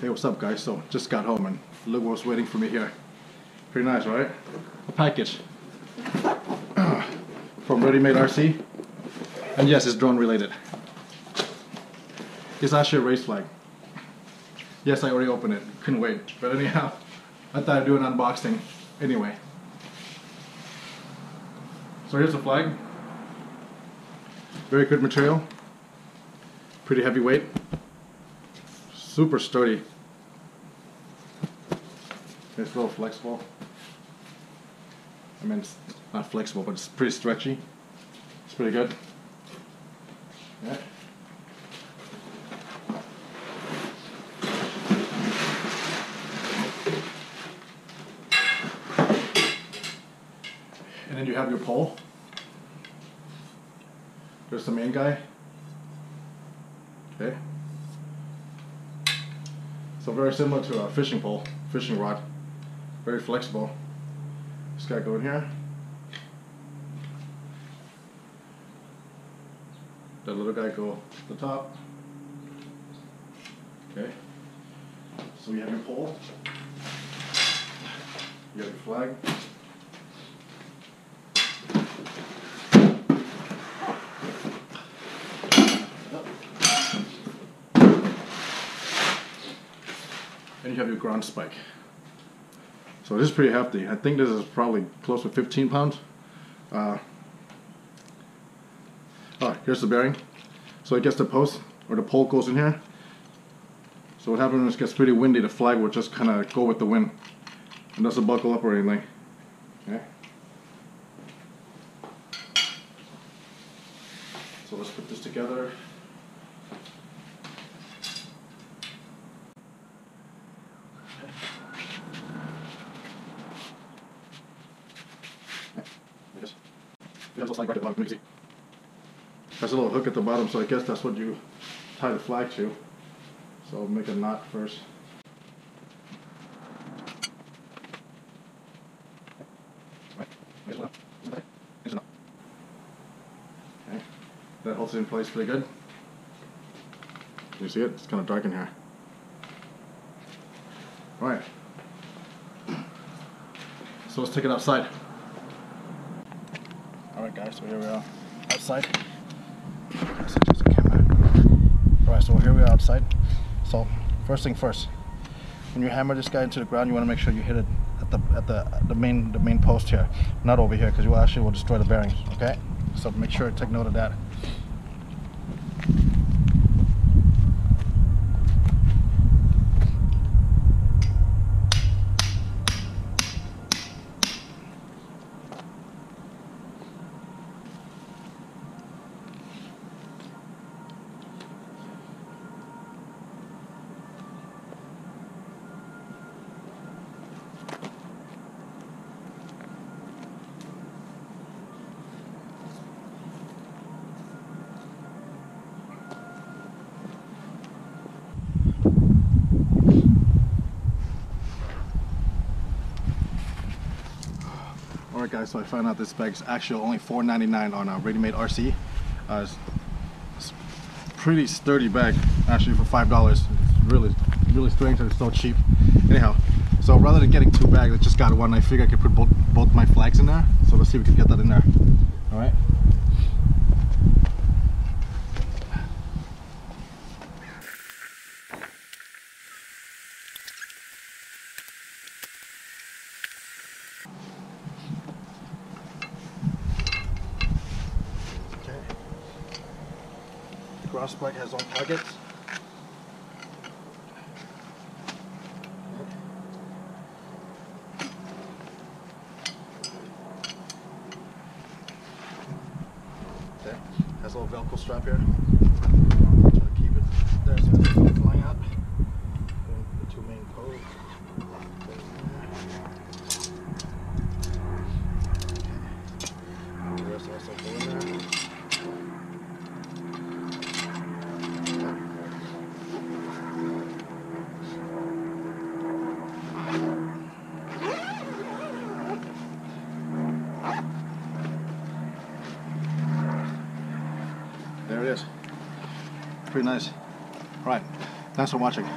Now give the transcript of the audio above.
Hey, what's up guys? So just got home and look what was waiting for me here. Pretty nice, right? A package from ReadyMadeRC, and yes, it's drone related. It's actually a race flag. Yes, I already opened it, couldn't wait, but anyhow, I thought I'd do an unboxing anyway. So here's the flag. Very good material, pretty heavy weight, super sturdy. It's a little flexible. I mean, it's not flexible, but it's pretty stretchy. It's pretty good. Yeah. And then you have your pole. There's the main guy. Okay. So very similar to a fishing pole, fishing rod. Very flexible. Just gotta go in here. That little guy go up the top. Okay. So you have your pole. You have your flag. And you have your ground spike. So this is pretty hefty. I think this is probably close to 15 pounds. Here's the bearing. So it gets the post, or the pole goes in here. So what happens when it gets pretty windy, the flag will just kind of go with the wind. It doesn't buckle up or anything. Okay. So let's put this together. There's a little hook at the bottom, so I guess that's what you tie the flag to. So I'll make a knot first. Okay. That holds it in place pretty good. Can you see it? It's kind of dark in here. Alright. So let's take it outside. Alright guys, so here we are outside. Alright, so here we are outside. So first thing first, when you hammer this guy into the ground, you want to make sure you hit it at the main post here, not over here, because you actually will destroy the bearings. Okay, so make sure, take note of that. Alright guys, so I found out this bag is actually only $4.99 on ReadyMadeRC. It's pretty sturdy bag actually for $5. It's really strange and it's so cheap. Anyhow, so rather than getting two bags, I just got one. I figured I could put both my flags in there. So let's see if we can get that in there. Alright. Cross plug has own targets. Okay, has a little Velcro strap here. Try to keep it there so it's not flying out. The two main poles. Okay. The rest also go in there. There it is. Pretty nice. Alright, thanks for watching.